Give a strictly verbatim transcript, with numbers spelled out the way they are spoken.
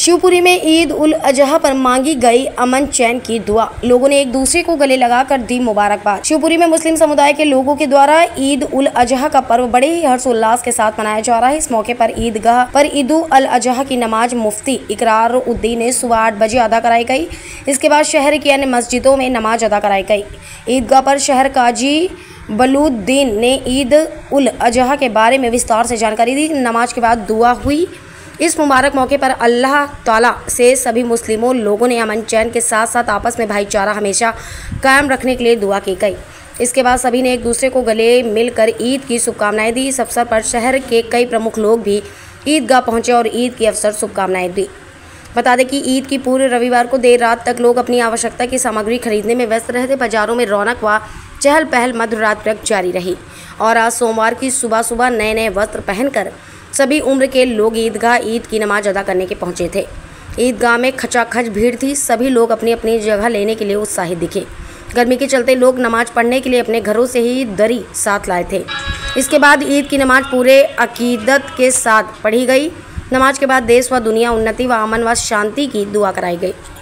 शिवपुरी में ईद-उल-अजहा पर मांगी गई अमन चैन की दुआ, लोगों ने एक दूसरे को गले लगाकर दी मुबारकबाद। शिवपुरी में मुस्लिम समुदाय के लोगों के द्वारा ईद-उल-अजहा का पर्व बड़े ही हर्षोल्लास के साथ मनाया जा रहा है। इस मौके पर ईदगाह पर ईद-उल-अजहा की नमाज मुफ्ती इकरार उद्दीन ने सुबह आठ बजे अदा कराई गई। इसके बाद शहर की अन्य मस्जिदों में नमाज अदा कराई गई। ईदगाह पर शहर काजी बलुद्दीन ने ईद-उल-अजहा के बारे में विस्तार से जानकारी दी। नमाज के बाद दुआ हुई। इस मुबारक मौके पर अल्लाह ताला से सभी मुस्लिमों लोगों ने अमन चैन के साथ साथ आपस में भाईचारा हमेशा कायम रखने के लिए दुआ की गई। इसके बाद सभी ने एक दूसरे को गले मिलकर ईद की शुभकामनाएं दी। इस अवसर पर शहर के कई प्रमुख लोग भी ईदगाह पहुंचे और ईद के अवसर शुभकामनाएं दी। बता दें कि ईद की पूर्व रविवार को देर रात तक लोग अपनी आवश्यकता की सामग्री खरीदने में व्यस्त रहते। बाजारों में रौनक व चहल पहल मध्य रात तक जारी रही और आज सोमवार की सुबह सुबह नए नए वस्त्र पहनकर सभी उम्र के लोग ईदगाह ईद की नमाज अदा करने के पहुंचे थे। ईदगाह में खचाखच भीड़ थी। सभी लोग अपनी अपनी जगह लेने के लिए उत्साहित दिखे। गर्मी के चलते लोग नमाज पढ़ने के लिए अपने घरों से ही दरी साथ लाए थे। इसके बाद ईद की नमाज पूरे अकीदत के साथ पढ़ी गई। नमाज के बाद देश व दुनिया उन्नति व अमन व शांति की दुआ कराई गई।